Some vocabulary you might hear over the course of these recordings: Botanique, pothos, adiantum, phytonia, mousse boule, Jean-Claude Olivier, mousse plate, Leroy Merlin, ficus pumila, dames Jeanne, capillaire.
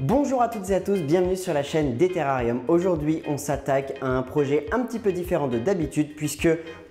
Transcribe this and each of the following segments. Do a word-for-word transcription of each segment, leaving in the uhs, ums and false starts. Bonjour à toutes et à tous, bienvenue sur la chaîne des Terrariums. Aujourd'hui, on s'attaque à un projet un petit peu différent de d'habitude puisque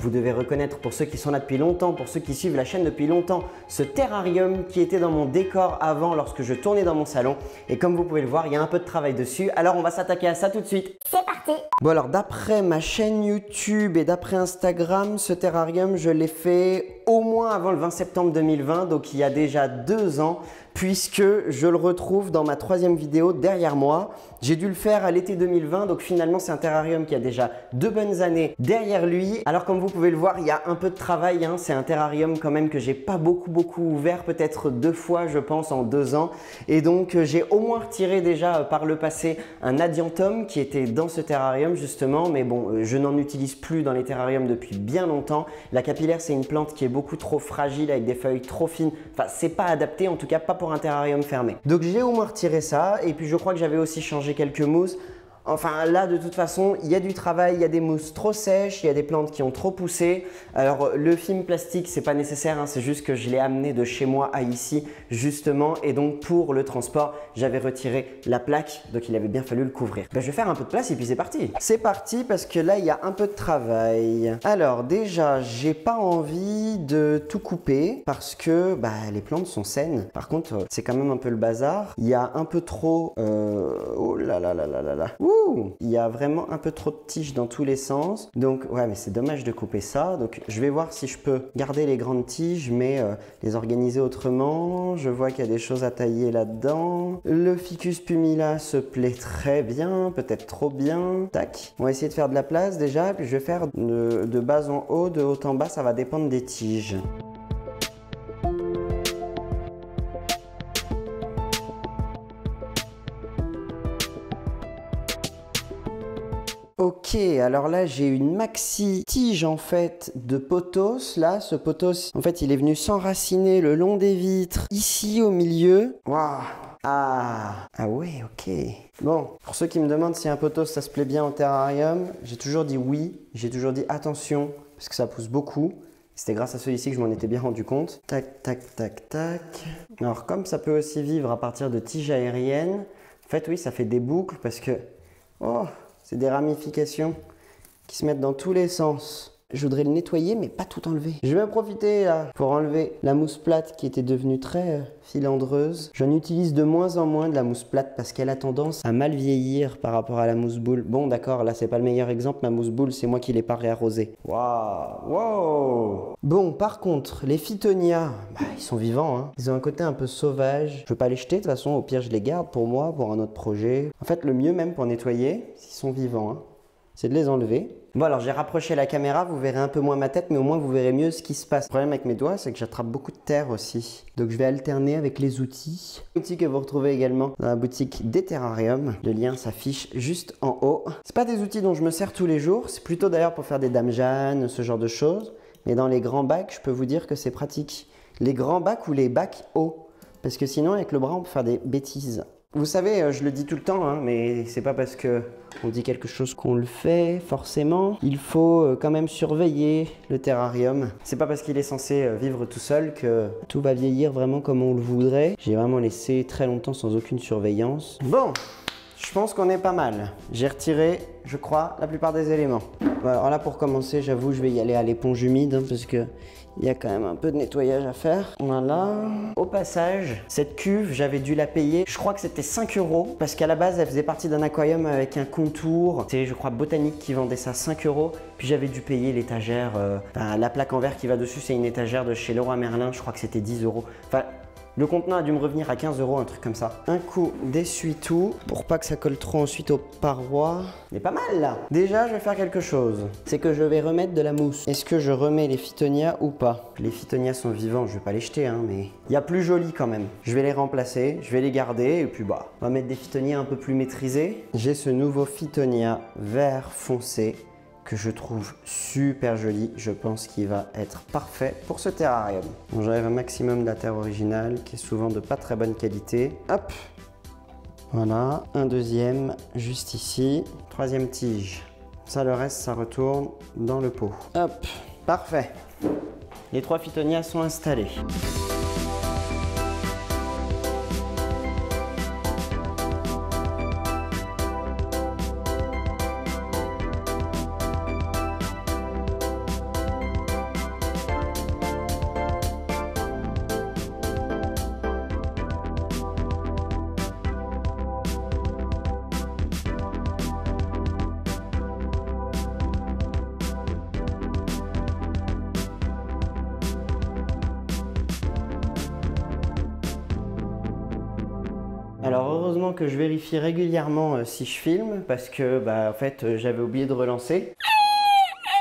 vous devez reconnaître, pour ceux qui sont là depuis longtemps, pour ceux qui suivent la chaîne depuis longtemps, ce terrarium qui était dans mon décor avant lorsque je tournais dans mon salon. Et comme vous pouvez le voir, il y a un peu de travail dessus. Alors on va s'attaquer à ça tout de suite. C'est parti. Bon alors, d'après ma chaîne YouTube et d'après Instagram, ce terrarium, je l'ai fait au moins avant le vingt septembre deux mille vingt, donc il y a déjà deux ans, puisque je le retrouve dans ma troisième vidéo derrière moi. J'ai dû le faire à l'été deux mille vingt, donc finalement c'est un terrarium qui a déjà deux bonnes années derrière lui. Alors comme vous Vous pouvez le voir, il y a un peu de travail, hein. C'est un terrarium quand même que j'ai pas beaucoup beaucoup ouvert, peut-être deux fois je pense en deux ans, et donc j'ai au moins retiré déjà par le passé un adiantum qui était dans ce terrarium justement, mais bon, je n'en utilise plus dans les terrariums depuis bien longtemps. La capillaire, c'est une plante qui est beaucoup trop fragile avec des feuilles trop fines, enfin c'est pas adapté, en tout cas pas pour un terrarium fermé. Donc j'ai au moins retiré ça, et puis je crois que j'avais aussi changé quelques mousses. Enfin là, de toute façon, il y a du travail, il y a des mousses trop sèches, il y a des plantes qui ont trop poussé. Alors le film plastique, c'est pas nécessaire, hein, c'est juste que je l'ai amené de chez moi à ici justement, et donc pour le transport, j'avais retiré la plaque, donc il avait bien fallu le couvrir. Ben, je vais faire un peu de place et puis c'est parti. C'est parti parce que là, il y a un peu de travail. Alors déjà, j'ai pas envie de tout couper parce que bah, les plantes sont saines. Par contre, c'est quand même un peu le bazar. Il y a un peu trop... Euh... Oh là là là là là là. Ouh. Il y a vraiment un peu trop de tiges dans tous les sens. Donc ouais, mais c'est dommage de couper ça. Donc je vais voir si je peux garder les grandes tiges, mais euh, les organiser autrement. Je vois qu'il y a des choses à tailler là-dedans. Le ficus pumila se plaît très bien, peut-être trop bien. Tac. On va essayer de faire de la place déjà, puis je vais faire de, de bas en haut, de haut en bas, ça va dépendre des tiges. Ok, alors là j'ai une maxi tige en fait de pothos. Là, ce pothos, en fait il est venu s'enraciner le long des vitres, ici au milieu. Waouh. Ah, ah ouais, ok. Bon, pour ceux qui me demandent si un pothos ça se plaît bien en terrarium, j'ai toujours dit oui, j'ai toujours dit attention, parce que ça pousse beaucoup. C'était grâce à celui-ci que je m'en étais bien rendu compte. Tac, tac, tac, tac. Alors comme ça peut aussi vivre à partir de tiges aériennes, en fait oui, ça fait des boucles parce que... Oh. C'est des ramifications qui se mettent dans tous les sens. Je voudrais le nettoyer, mais pas tout enlever. Je vais en profiter là pour enlever la mousse plate qui était devenue très filandreuse. J'en utilise de moins en moins de la mousse plate parce qu'elle a tendance à mal vieillir par rapport à la mousse boule. Bon, d'accord, là c'est pas le meilleur exemple. Ma mousse boule, c'est moi qui l'ai pas réarrosée. Waouh, waouh. Bon, par contre, les phytonias, bah, ils sont vivants, hein. Ils ont un côté un peu sauvage. Je peux pas les jeter, de toute façon, au pire, je les garde pour moi, pour un autre projet. En fait, le mieux même pour nettoyer, s'ils sont vivants, hein, c'est de les enlever. Bon, alors j'ai rapproché la caméra, vous verrez un peu moins ma tête, mais au moins vous verrez mieux ce qui se passe. Le problème avec mes doigts, c'est que j'attrape beaucoup de terre aussi. Donc je vais alterner avec les outils. Outils que vous retrouvez également dans la boutique des terrariums. Le lien s'affiche juste en haut. C'est pas des outils dont je me sers tous les jours, c'est plutôt d'ailleurs pour faire des dames Jeanne, ce genre de choses. Mais dans les grands bacs, je peux vous dire que c'est pratique. Les grands bacs ou les bacs hauts. Parce que sinon, avec le bras, on peut faire des bêtises. Vous savez, je le dis tout le temps, hein, mais c'est pas parce que on dit quelque chose qu'on le fait forcément. Il faut quand même surveiller le terrarium. C'est pas parce qu'il est censé vivre tout seul que tout va vieillir vraiment comme on le voudrait. J'ai vraiment laissé très longtemps sans aucune surveillance. Bon, je pense qu'on est pas mal. J'ai retiré, je crois, la plupart des éléments. Alors là, pour commencer, j'avoue, je vais y aller à l'éponge humide, hein, parce que il y a quand même un peu de nettoyage à faire. Voilà. Au passage, cette cuve, j'avais dû la payer. Je crois que c'était cinq euros parce qu'à la base, elle faisait partie d'un aquarium avec un contour. C'est, je crois, Botanique qui vendait ça cinq euros. Puis j'avais dû payer l'étagère. Euh, enfin, la plaque en verre qui va dessus, c'est une étagère de chez Leroy Merlin. Je crois que c'était dix euros. Enfin, le contenant a dû me revenir à quinze euros, un truc comme ça. Un coup d'essuie-tout pour pas que ça colle trop ensuite aux parois. Mais pas mal là. Déjà, je vais faire quelque chose. C'est que je vais remettre de la mousse. Est-ce que je remets les phytonias ou pas? Les phytonias sont vivants, je vais pas les jeter, hein, mais il y a plus joli quand même. Je vais les remplacer, je vais les garder et puis bah, on va mettre des phytonias un peu plus maîtrisés. J'ai ce nouveau phytonia vert foncé que je trouve super joli. Je pense qu'il va être parfait pour ce terrarium. Bon, j'enlève un maximum de la terre originale qui est souvent de pas très bonne qualité. Hop, voilà, un deuxième juste ici, troisième tige. Ça, le reste, ça retourne dans le pot. Hop, parfait. Les trois phytonias sont installés. Alors heureusement que je vérifie régulièrement euh, si je filme, parce que bah en fait euh, j'avais oublié de relancer.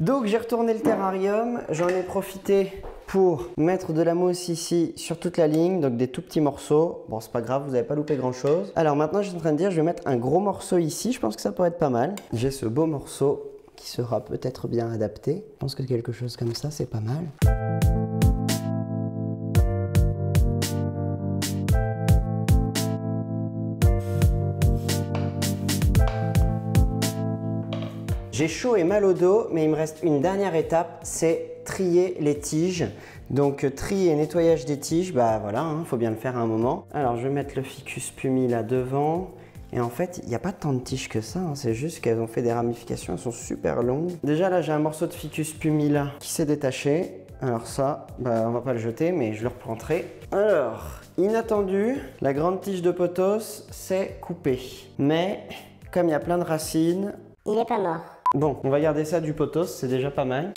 Donc j'ai retourné le terrarium, j'en ai profité pour mettre de la mousse ici sur toute la ligne, donc des tout petits morceaux. Bon, c'est pas grave, vous n'avez pas loupé grand chose. Alors maintenant je suis en train de dire, je vais mettre un gros morceau ici, je pense que ça pourrait être pas mal. J'ai ce beau morceau qui sera peut-être bien adapté. Je pense que quelque chose comme ça, c'est pas mal. J'ai chaud et mal au dos, mais il me reste une dernière étape, c'est trier les tiges. Donc tri et nettoyage des tiges, bah voilà, hein, faut bien le faire à un moment. Alors je vais mettre le ficus pumila là devant. Et en fait, il n'y a pas tant de tiges que ça, hein, c'est juste qu'elles ont fait des ramifications, elles sont super longues. Déjà là, j'ai un morceau de ficus pumila qui s'est détaché. Alors ça, bah, on va pas le jeter, mais je le reprendrai. Alors, inattendu, la grande tige de pothos s'est coupée. Mais, comme il y a plein de racines... Il n'est pas mort. Bon, on va garder ça du pothos, c'est déjà pas mal.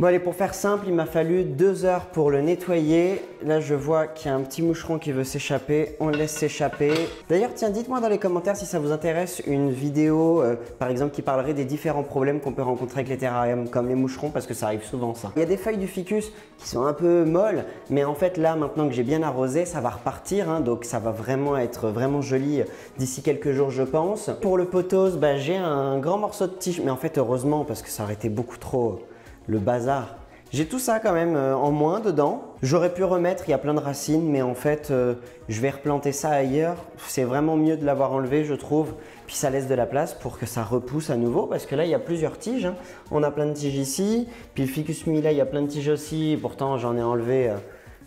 Bon allez, pour faire simple, il m'a fallu deux heures pour le nettoyer. Là, je vois qu'il y a un petit moucheron qui veut s'échapper. On le laisse s'échapper. D'ailleurs, tiens, dites-moi dans les commentaires si ça vous intéresse une vidéo, euh, par exemple, qui parlerait des différents problèmes qu'on peut rencontrer avec les terrariums, comme les moucherons, parce que ça arrive souvent, ça. Il y a des feuilles du ficus qui sont un peu molles, mais en fait, là, maintenant que j'ai bien arrosé, ça va repartir, hein, donc ça va vraiment être vraiment joli d'ici quelques jours, je pense. Pour le pothos, bah, j'ai un grand morceau de tige, mais en fait, heureusement, parce que ça aurait été beaucoup trop... le bazar. J'ai tout ça quand même euh, en moins dedans. J'aurais pu remettre, il y a plein de racines, mais en fait, euh, je vais replanter ça ailleurs. C'est vraiment mieux de l'avoir enlevé, je trouve. Puis ça laisse de la place pour que ça repousse à nouveau, parce que là, il y a plusieurs tiges, hein. On a plein de tiges ici, puis le ficus pumila, il y a plein de tiges aussi. Et pourtant, j'en ai enlevé... Euh,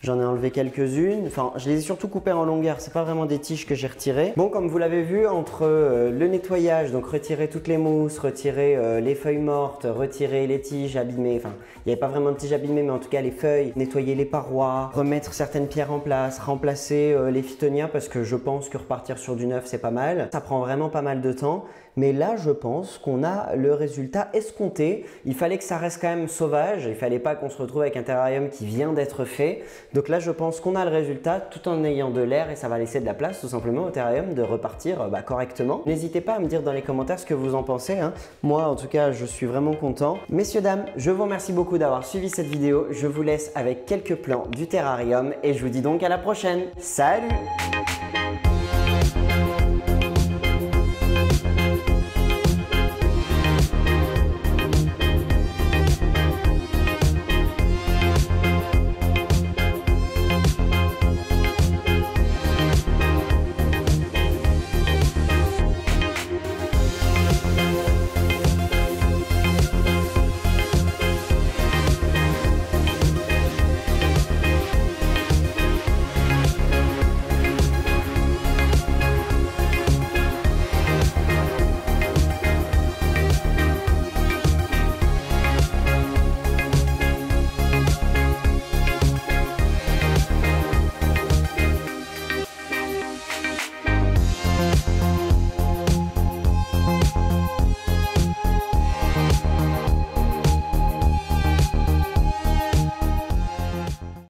J'en ai enlevé quelques-unes, enfin je les ai surtout coupées en longueur, c'est pas vraiment des tiges que j'ai retirées. Bon, comme vous l'avez vu, entre euh, le nettoyage, donc retirer toutes les mousses, retirer euh, les feuilles mortes, retirer les tiges abîmées, enfin il n'y avait pas vraiment de tiges abîmées, mais en tout cas les feuilles, nettoyer les parois, remettre certaines pierres en place, remplacer euh, les phytonias, parce que je pense que repartir sur du neuf c'est pas mal, ça prend vraiment pas mal de temps. Mais là, je pense qu'on a le résultat escompté. Il fallait que ça reste quand même sauvage. Il ne fallait pas qu'on se retrouve avec un terrarium qui vient d'être fait. Donc là, je pense qu'on a le résultat tout en ayant de l'air et ça va laisser de la place tout simplement au terrarium de repartir bah, correctement. N'hésitez pas à me dire dans les commentaires ce que vous en pensez, hein. Moi, en tout cas, je suis vraiment content. Messieurs, dames, je vous remercie beaucoup d'avoir suivi cette vidéo. Je vous laisse avec quelques plans du terrarium et je vous dis donc à la prochaine. Salut!